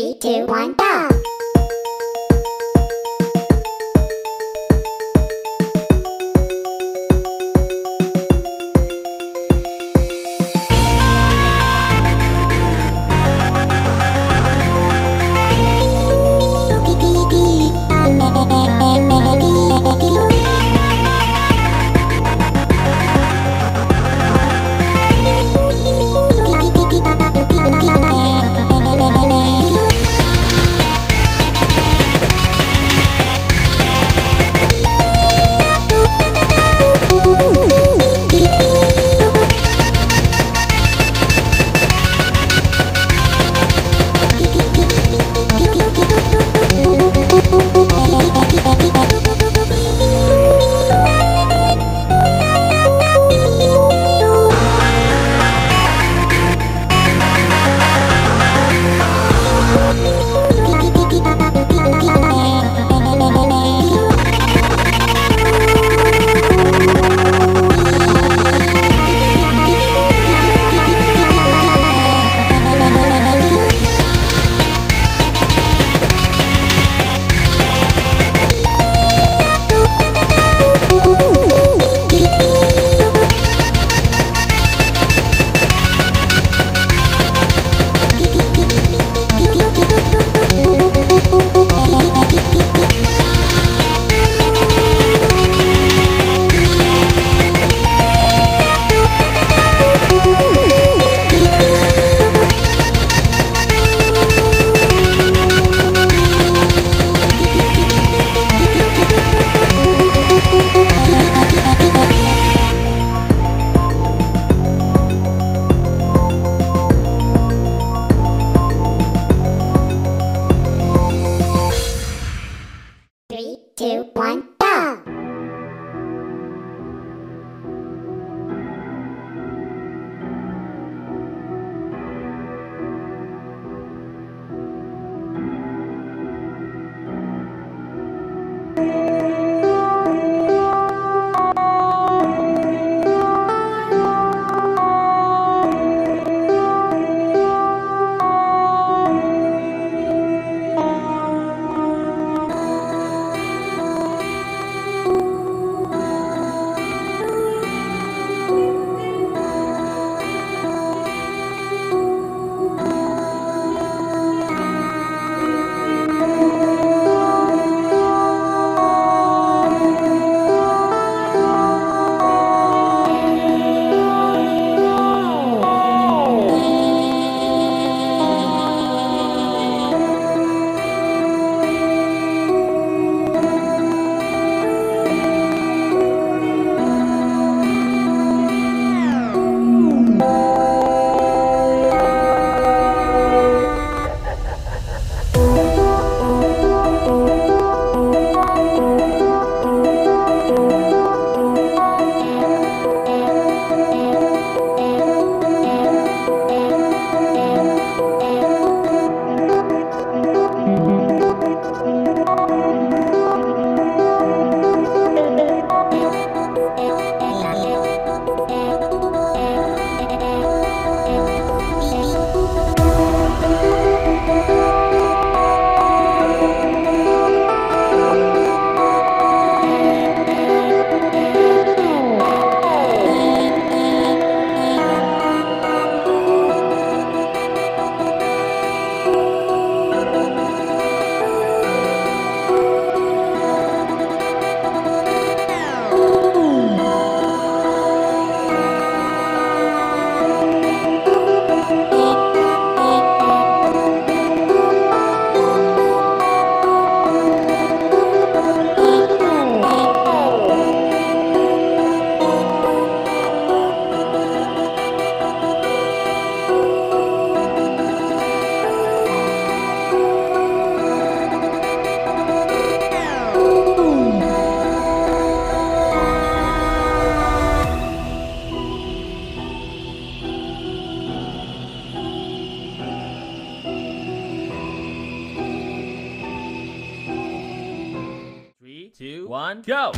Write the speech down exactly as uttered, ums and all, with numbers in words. Three, two, one, go! Two, one, go!